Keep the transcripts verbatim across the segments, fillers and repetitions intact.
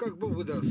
как Богу даст.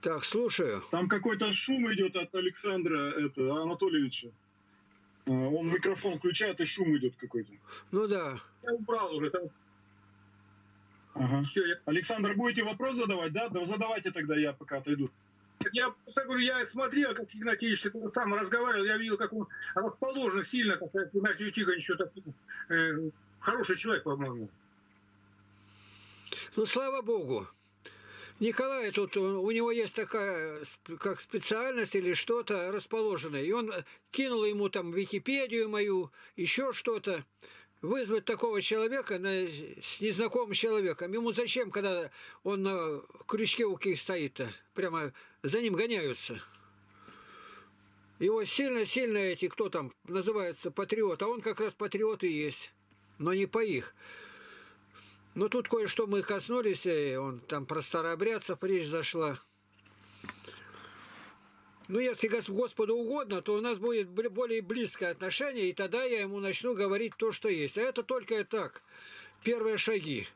Так, слушаю. Там какой-то шум идет от Александра это, Анатольевича. Он микрофон включает, и шум идет какой-то. Ну да. Я убрал уже. Там... Ага. Все, я... Александр, будете вопрос задавать, да? Да задавайте тогда, я пока отойду. Я говорю, я смотрел, как Игнатий Тихонович сам разговаривал, я видел, как он расположен сильно, как Игнатий Тихонович, э, хороший человек, по-моему. Ну, слава Богу. Николай тут, у него есть такая, как специальность или что-то расположенное. И он кинул ему там Википедию мою, еще что-то. Вызвать такого человека на, с незнакомым человеком. Ему зачем, когда он на крючке у ких стоит-то? Прямо за ним гоняются. Его сильно-сильно эти, кто там называется, патриот. А он как раз патриот и есть. Но не по их. Но тут кое-что мы коснулись. И он там про старообрядцев речь зашла. Ну, если Господу угодно, то у нас будет более близкое отношение, и тогда я ему начну говорить то, что есть. А это только и так, первые шаги,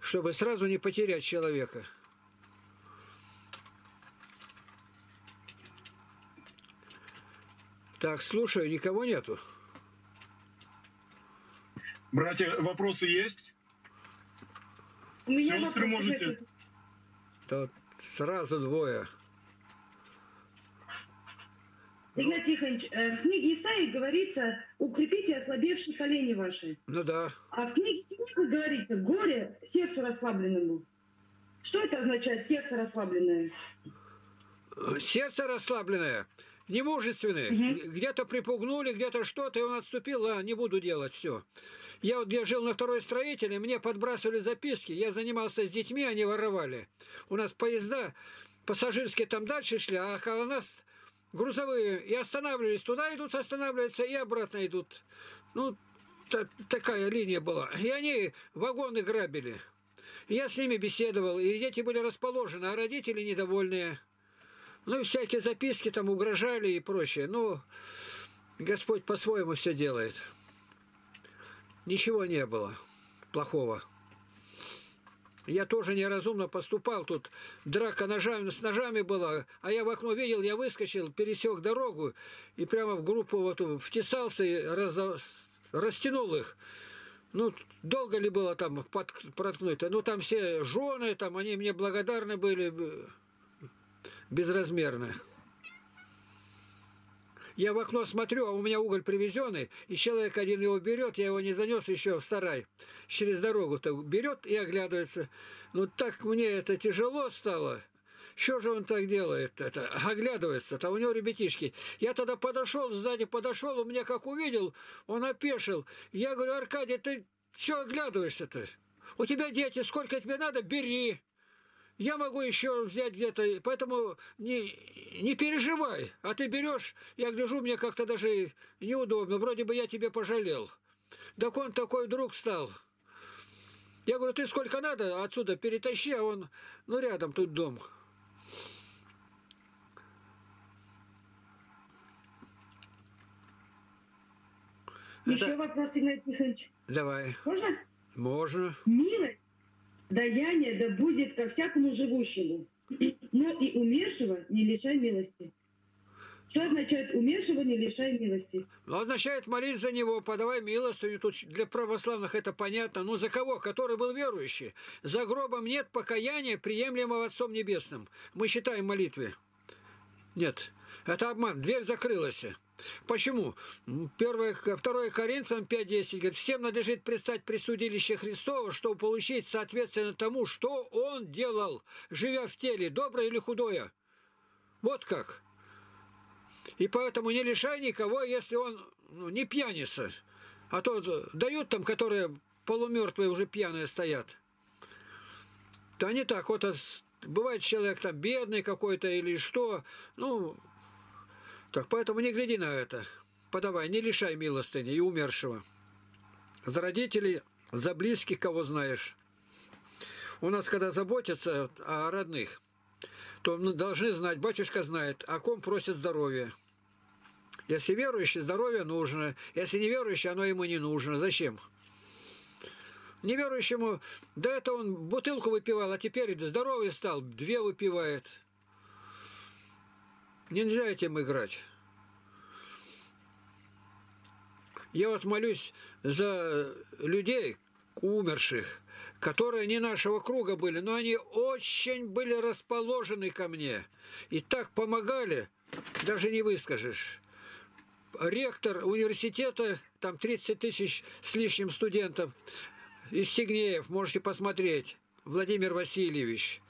чтобы сразу не потерять человека. Так, слушаю, никого нету. Братья, вопросы есть? У меня вопросы можете? Тут сразу двое. Игнатий Тихонович, в книге Исаии говорится: «Укрепите ослабевшие колени ваши». Ну да. А в книге Семёнова говорится: «Горе сердцу расслабленному». Что это означает, сердце расслабленное? Сердце расслабленное, немужественное. Угу. Где-то припугнули, где-то что-то, и он отступил, а не буду делать, все. Я вот где жил на второй строительной, мне подбрасывали записки, я занимался с детьми, они воровали. У нас поезда пассажирские там дальше шли, а около нас... грузовые, и останавливались, туда идут, останавливаются, и обратно идут. Ну, та, такая линия была. И они вагоны грабили. И я с ними беседовал, и дети были расположены, а родители недовольные. Ну, и всякие записки там угрожали и прочее. Ну, Господь по-своему все делает. Ничего не было плохого. Я тоже неразумно поступал тут. Драка ножами, с ножами была. А я в окно видел, я выскочил, пересек дорогу. И прямо в группу вот втесался и раз, растянул их. Ну, долго ли было там под, проткнуть-то? Ну, там все жены, там они мне благодарны были. Безразмерно. Я в окно смотрю, а у меня уголь привезенный, и человек один его берет, я его не занес еще в сарай, через дорогу-то берет и оглядывается. Ну так мне это тяжело стало. Что же он так делает? Это оглядывается, там у него ребятишки. Я тогда подошел, сзади подошел, у меня как увидел, он опешил. Я говорю: Аркадий, ты что оглядываешься-то? У тебя дети, сколько тебе надо, бери. Я могу еще взять где-то, поэтому не, не переживай. А ты берешь, я гляжу, мне как-то даже неудобно. Вроде бы я тебе пожалел. Так он такой друг стал. Я говорю: ты сколько надо отсюда перетащи, а он, ну рядом тут дом. Еще Это... вопрос, Игнатий Тихонович. Давай. Можно? Можно. Милость. Даяние да будет ко всякому живущему, но и умершего не лишай милости. Что означает умершего не лишай милости? Ну, означает молись за него, подавай милостыню. Тут для православных это понятно. Ну, за кого? Который был верующий. За гробом нет покаяния, приемлемого Отцом Небесным. Мы считаем молитвы. Нет. Это обман. Дверь закрылась. Почему? второе Коринфянам пять десять говорит: всем надлежит предстать при судилище Христова, чтобы получить соответственно тому, что Он делал, живя в теле, доброе или худое. Вот как. И поэтому не лишай никого, если он ну, не пьяница. А то дают там, которые полумертвые уже пьяные стоят. То они так, вот бывает человек там бедный какой-то или что, ну... Так, поэтому не гляди на это. Подавай, не лишай милостыни и умершего. За родителей, за близких, кого знаешь. У нас, когда заботятся о родных, то должны знать, батюшка знает, о ком просят здоровья. Если верующий, здоровье нужно. Если неверующий, оно ему не нужно. Зачем? Неверующему, до этого он бутылку выпивал, а теперь здоровый стал, две выпивает. Нельзя этим играть. Я вот молюсь за людей, умерших, которые не нашего круга были, но они очень были расположены ко мне. И так помогали, даже не выскажешь. Ректор университета, там тридцать тысяч с лишним студентов, Евстигнеев, можете посмотреть, Владимир Васильевич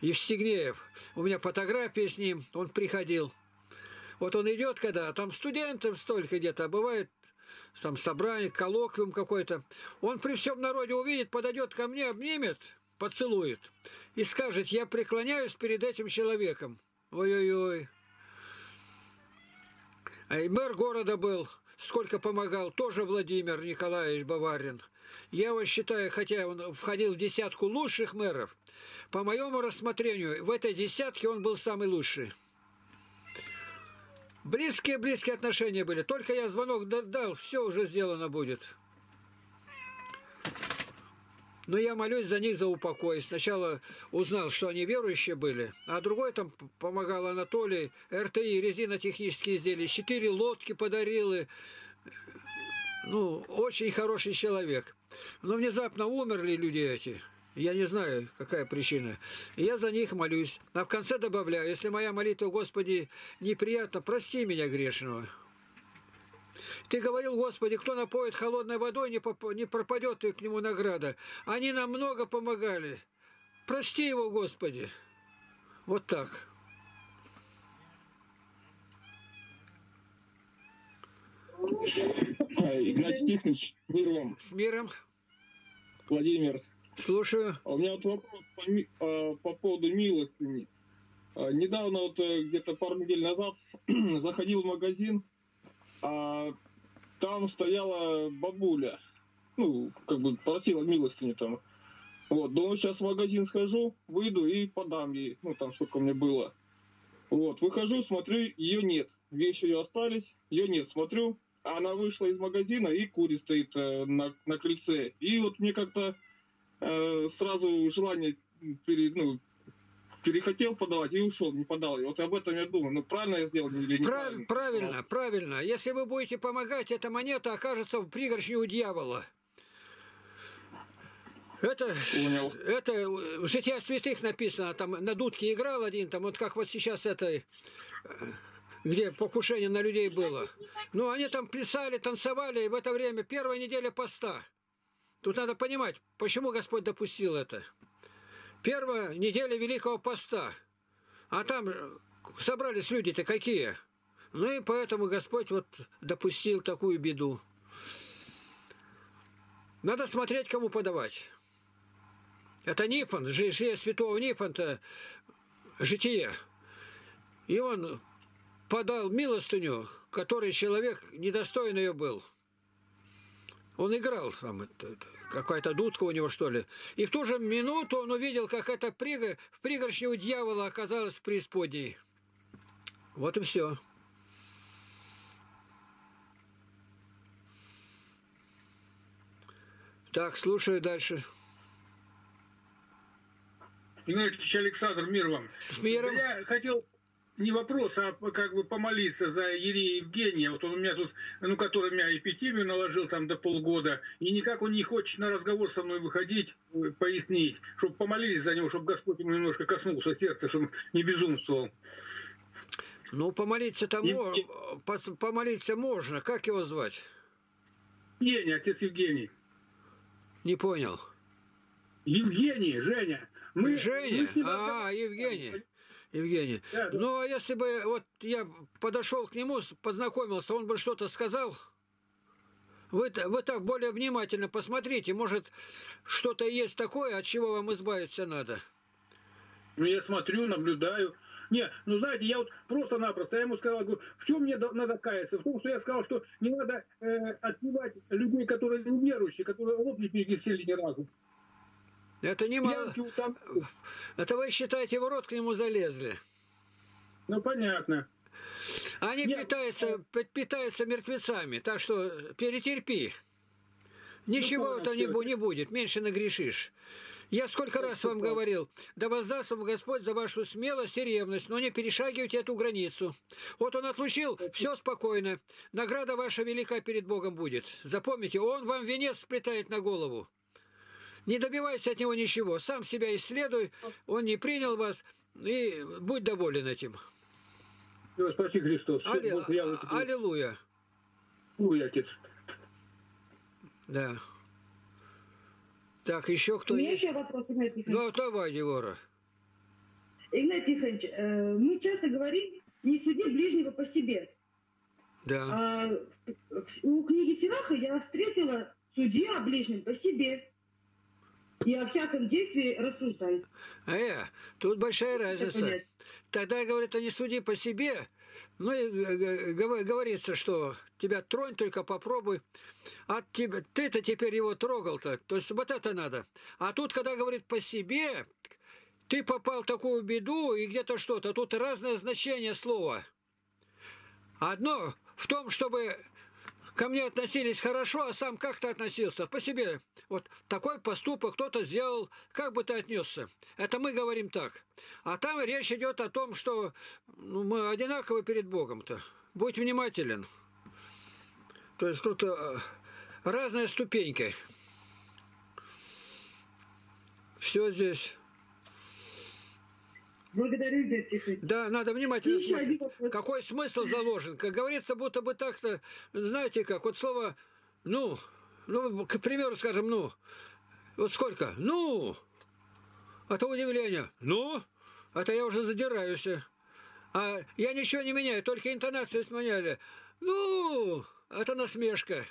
Евстигнеев. У меня фотографии с ним, он приходил. Вот он идет, когда, а там студентов столько где-то, а бывает там собрание, коллоквиум какой-то. Он при всем народе увидит, подойдет ко мне, обнимет, поцелует и скажет: я преклоняюсь перед этим человеком. Ой-ой-ой. А и мэр города был, сколько помогал, тоже Владимир Николаевич Баварин. Я его считаю, хотя он входил в десятку лучших мэров, по моему рассмотрению, в этой десятке он был самый лучший. Близкие-близкие отношения были. Только я звонок дал, все уже сделано будет. Но я молюсь за них, за упокой. Сначала узнал, что они верующие были, а другой там помогал, Анатолий, эр тэ и, резинотехнические изделия, четыре лодки подарил. И... ну, очень хороший человек. Но внезапно умерли люди эти. Я не знаю, какая причина. Я за них молюсь. А в конце добавляю: если моя молитва, Господи, неприятна, прости меня грешного. Ты говорил, Господи, кто напоит холодной водой, не, поп не пропадет и к нему награда. Они нам много помогали. Прости его, Господи. Вот так. Игнатий Тихонович, с миром. С миром. Владимир. Слушаю. У меня вот вопрос по, по поводу милостыни. Недавно, вот где-то пару недель назад, заходил в магазин, а там стояла бабуля. Ну, как бы просила милостыню там. Вот, думаю, сейчас в магазин схожу, выйду и подам ей. Ну, там сколько мне было. Вот, выхожу, смотрю, ее нет. Вещи ее остались, ее нет. Смотрю, она вышла из магазина и курит стоит на, на крыльце. И вот мне как-то сразу желание пере, ну, перехотел подавать и ушел, не подал. И вот об этом я думаю. Ну, правильно я сделал или не Прав, правильно? Правильно, да. Правильно. Если вы будете помогать, эта монета окажется в пригоршне у дьявола. Это, это в «Жития святых» написано. Там на дудке играл один, там вот как вот сейчас это... где покушение на людей было. Ну, они там плясали, танцевали, и в это время первая неделя поста. Тут надо понимать, почему Господь допустил это. Первая неделя Великого Поста. А там собрались люди-то какие. Ну и поэтому Господь вот допустил такую беду. Надо смотреть, кому подавать. Это Нифон, житие святого Нифонта, житие. И он подал милостыню, которой человек недостойно ее был. Он играл, там, какая-то дудка у него, что ли. И в ту же минуту он увидел, как эта приго... в пригоршне у дьявола оказалась в преисподней. Вот и все. Так, слушаю дальше. Игнатьевич Александр, мир вам. С миром. Я хотел... не вопрос, а как бы помолиться за Ерея Евгения. Вот он у меня тут, ну, который меня эпитимию наложил там до полгода, и никак он не хочет на разговор со мной выходить, пояснить, чтобы помолились за него, чтобы Господь ему немножко коснулся сердца, чтобы он не безумствовал. Ну, помолиться там и... помолиться можно. Как его звать? Евгений, отец Евгений. Не понял. Евгений, Женя. Мы, Женя? Мы а, там... Евгений. Евгений. Да, да. Ну, а если бы вот я подошел к нему, познакомился, он бы что-то сказал? Вы, вы так более внимательно посмотрите. Может, что-то есть такое, от чего вам избавиться надо? Ну, я смотрю, наблюдаю. Не, ну, знаете, я вот просто-напросто, я ему сказал, говорю, в чем мне надо каяться? В том, что я сказал, что не надо э, отбивать людей, которые неверующие, которые лоб не перекисели ни разу. Это не мало. Это вы считаете, в рот к нему залезли. Ну, понятно. Они Нет. питаются, питаются мертвецами, так что перетерпи. Ничего-то не, не будет, меньше нагрешишь. Я сколько раз вам говорил, да воздаст вам Господь за вашу смелость и ревность, но не перешагивайте эту границу. Вот он отлучил, все спокойно. Награда ваша велика перед Богом будет. Запомните, он вам венец сплетает на голову. Не добивайся от него ничего. Сам себя исследуй, он не принял вас, и будь доволен этим. Спаси Христос. Алли... Бог, я вот... Аллилуйя. Аллилуйя, отец. Да. Так, еще кто есть? Еще вопрос, Игнатий Тихонович. Ну, давай, Евора. Игнатий Тихонович, э, мы часто говорим, не суди ближнего по себе. Да. А, в, в, у книги Сираха я встретила «Суди о ближнем по себе и о всяком действии рассуждай». А, э, тут большая разница. Тогда, говорит, а не суди по себе. Ну и говорится, что тебя тронь, только попробуй. А ты-то теперь его трогал-то. То есть вот это надо. А тут, когда говорит по себе, ты попал в такую беду и где-то что-то. Тут разное значение слова. Одно в том, чтобы ко мне относились хорошо, а сам как-то относился по себе. Вот такой поступок кто-то сделал, как бы ты отнесся. Это мы говорим так. А там речь идет о том, что ну, мы одинаковы перед Богом-то. Будь внимателен. То есть тут разные ступеньки. Все здесь. Благодарю, Игорь Тихонович. Да, надо внимательно смотреть, какой смысл заложен. Как говорится, будто бы так-то, знаете как, вот слово «ну», ну, к примеру, скажем, «ну», вот сколько? «Ну», это удивление. «Ну», это я уже задираюсь. А я ничего не меняю, только интонацию сменяли. «Ну», это насмешка.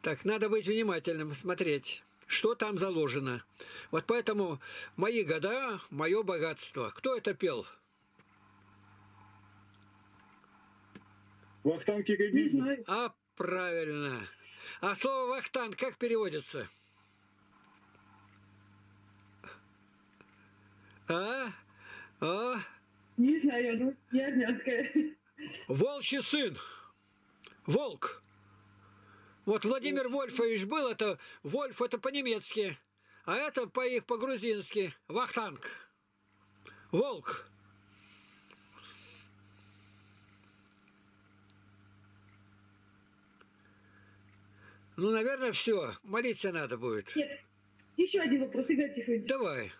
Так, надо быть внимательным, смотреть, что там заложено. Вот поэтому «Мои года, мое богатство». Кто это пел? Вахтанг Кикабидзе. А, правильно. А слово «вахтанг» как переводится? А? А? Не знаю, я армянская. Волчий сын. Волк. Вот Владимир Вольфович был, это Вольф, это по-немецки, а это по их по-грузински Вахтанг. Волк. Ну, наверное, все. Молиться надо будет. Нет. Еще один вопрос, Игорь Тихонович. Давай.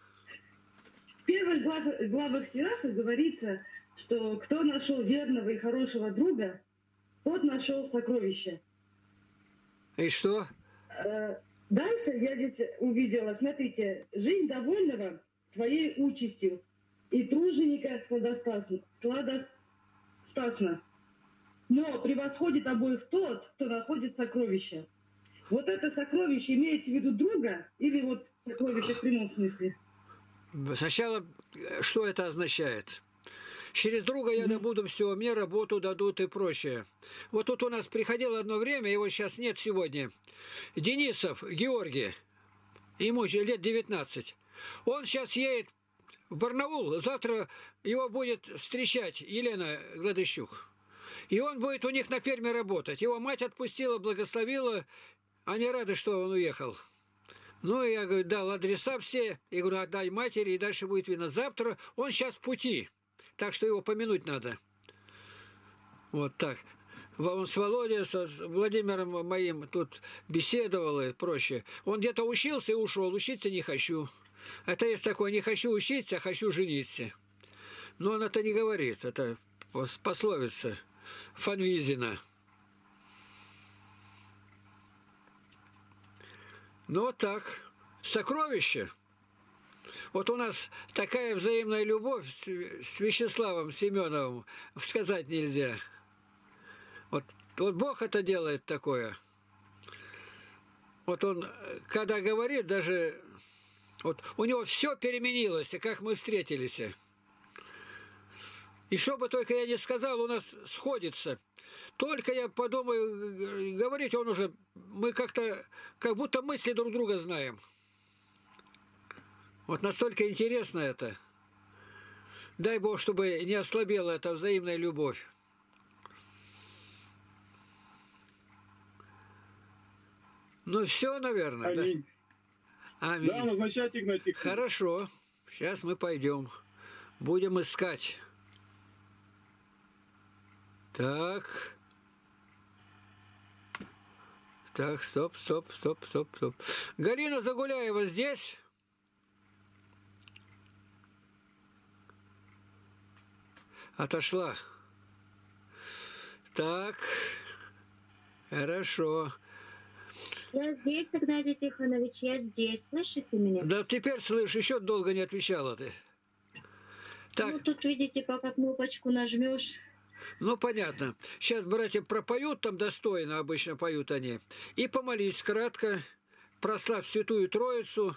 В первых главах, главах Сираха говорится, что кто нашел верного и хорошего друга, тот нашел сокровище. И что? Дальше я здесь увидела, смотрите, жизнь довольного своей участью и труженика сладостасно, но превосходит обоих тот, кто находит сокровища. Вот это сокровище имеете в виду друга или вот сокровище в прямом смысле? Сначала, что это означает? Через друга я добуду все, мне работу дадут и прочее. Вот тут у нас приходило одно время, его сейчас нет сегодня. Денисов Георгий, ему лет девятнадцать. Он сейчас едет в Барнаул, завтра его будет встречать Елена Гладыщук. И он будет у них на ферме работать. Его мать отпустила, благословила, они рады, что он уехал. Ну, я говорю, дал адреса все, я говорю, отдай матери, и дальше будет видно. Завтра он сейчас в пути. Так что его помянуть надо. Вот так. Он с Володей, с Владимиром моим тут беседовал и проще. Он где-то учился и ушел. Учиться не хочу. Это есть такое, не хочу учиться, а хочу жениться. Но он это не говорит. Это пословица Фанвизина. Ну вот так. Сокровище. Вот у нас такая взаимная любовь с Вячеславом Семёновым, сказать нельзя. Вот, вот Бог это делает такое. Вот он, когда говорит, даже вот у него все переменилось, как мы встретились. И что бы только я ни сказал, у нас сходится. Только я подумаю, говорить он уже, мы как-то, как будто мысли друг друга знаем. Вот настолько интересно это. Дай Бог, чтобы не ослабела эта взаимная любовь. Ну, все, наверное. Аминь. Да? Аминь. Да, назначать, Игнатий. Хорошо. Сейчас мы пойдем. Будем искать. Так. Так, стоп, стоп, стоп, стоп, стоп. Галина Загуляева здесь? Отошла. Так. Хорошо. Я здесь, Игнатий Тихонович, я здесь. Слышите меня? Да теперь слышишь, еще долго не отвечала ты. Так. Ну, тут, видите, пока кнопочку нажмешь. Ну, понятно. Сейчас братья пропоют, там достойно обычно поют они. И помолись кратко, прославь Святую Троицу,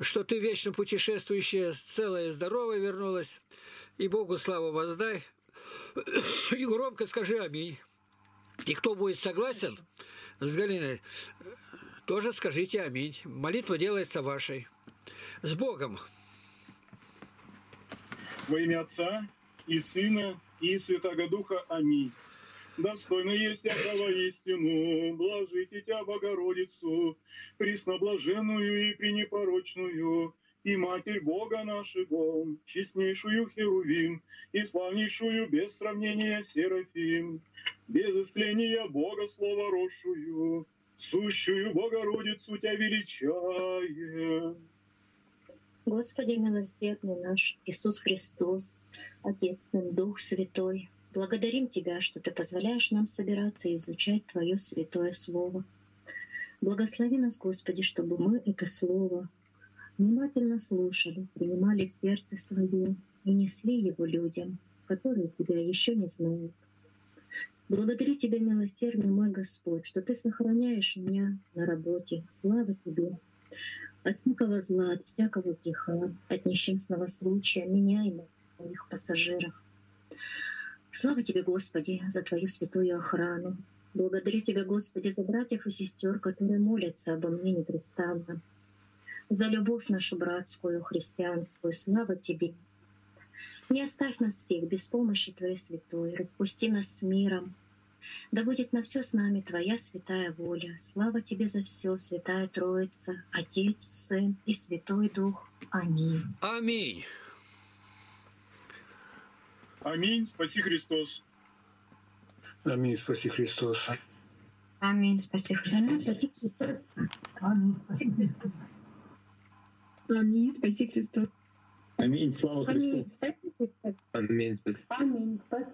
что ты вечно путешествующая, целая и здоровая вернулась. И Богу славу воздай. И громко скажи аминь. И кто будет согласен с Галиной, тоже скажите аминь. Молитва делается вашей. С Богом. Во имя Отца и Сына и Святого Духа. Аминь. Достойно есть Тебя воистину, блажите Тебя, Богородицу, пресноблаженную и пренепорочную, и Матерь Бога нашего, честнейшую Херувим, и славнейшую без сравнения Серафим, без истления Бога Слова росшую, сущую Богородицу Тебя величаем. Господи милосердный наш, Иисус Христос, Отец, Дух Святой, благодарим Тебя, что Ты позволяешь нам собираться и изучать Твое святое Слово. Благослови нас, Господи, чтобы мы это Слово внимательно слушали, принимали в сердце свое и несли его людям, которые Тебя еще не знают. Благодарю Тебя, милосердный мой Господь, что Ты сохраняешь меня на работе. Слава Тебе! От всякого зла, от всякого греха, от несчастного случая меня и моих пассажиров. Слава Тебе, Господи, за Твою святую охрану. Благодарю Тебя, Господи, за братьев и сестер, которые молятся обо мне непрестанно. За любовь нашу братскую, христианскую. Слава Тебе. Не оставь нас всех без помощи Твоей святой. Распусти нас с миром. Да будет на все с нами Твоя святая воля. Слава Тебе за все, Святая Троица, Отец, Сын и Святой Дух. Аминь. Аминь. Аминь. Спаси Христос. Аминь. Спаси Христос. Аминь. Спаси Христос. Аминь. Спаси Христос. Аминь. Спаси Христос. Аминь. Спаси Христос. Аминь. Слава Христу. Аминь. Спаси Христос. Аминь. Спаси. Аминь. Спаси.